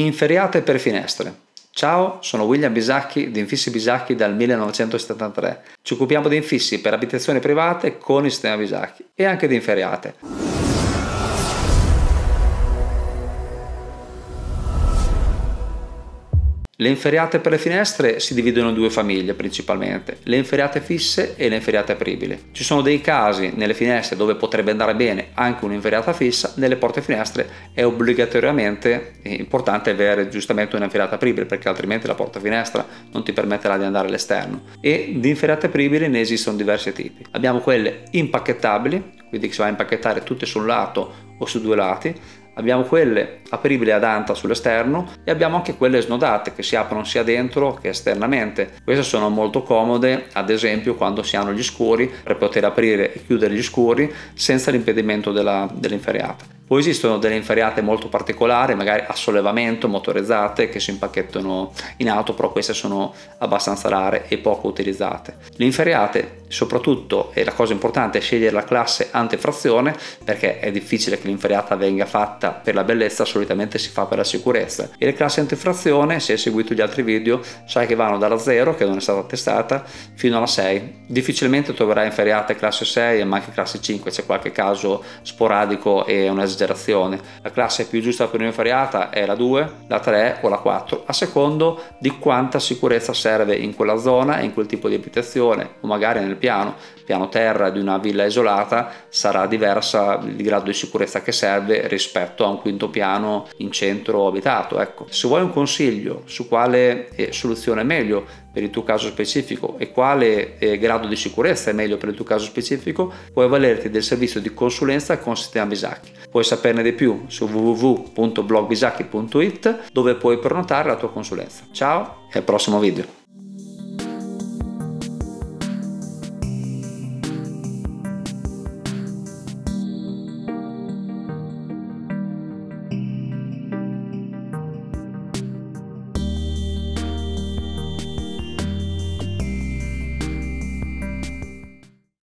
Inferriate per finestre. Ciao, sono William Bisacchi di Infissi Bisacchi dal 1973. Ci occupiamo di infissi per abitazioni private con il sistema Bisacchi e anche di inferriate. Le inferriate per le finestre si dividono in due famiglie principalmente, le inferriate fisse e le inferriate apribili. Ci sono dei casi nelle finestre dove potrebbe andare bene anche un'inferriata fissa, nelle porte finestre è obbligatoriamente importante avere giustamente un'inferriata apribile perché altrimenti la porta finestra non ti permetterà di andare all'esterno. E di inferriate apribili ne esistono diversi tipi. Abbiamo quelle impacchettabili, quindi che si va a impacchettare tutte su un lato o su due lati. Abbiamo quelle apribili ad anta sull'esterno e abbiamo anche quelle snodate che si aprono sia dentro che esternamente. Queste sono molto comode ad esempio quando si hanno gli scuri per poter aprire e chiudere gli scuri senza l'impedimento dell'inferriata. Poi esistono delle inferriate molto particolari, magari a sollevamento, motorizzate, che si impacchettano in auto, però queste sono abbastanza rare e poco utilizzate. Le inferriate soprattutto, e la cosa importante, è scegliere la classe antifrazione perché è difficile che l'inferriata venga fatta per la bellezza, solitamente si fa per la sicurezza. E le classi antifrazione, se hai seguito gli altri video sai che vanno dalla 0, che non è stata testata, fino alla 6. Difficilmente troverai inferriate classe 6 e anche classe 5, c'è qualche caso sporadico e un'esagerazione. La classe più giusta per un'inferriata è la 2, la 3 o la 4, a secondo di quanta sicurezza serve in quella zona e in quel tipo di abitazione, o magari nel piano terra di una villa isolata sarà diversa il grado di sicurezza che serve rispetto a un quinto piano in centro abitato. Ecco, se vuoi un consiglio su quale soluzione è meglio per il tuo caso specifico e quale grado di sicurezza è meglio per il tuo caso specifico, puoi avvalerti del servizio di consulenza con Sistema Bisacchi. Puoi saperne di più su www.blogbisacchi.it, dove puoi prenotare la tua consulenza. Ciao e al prossimo video.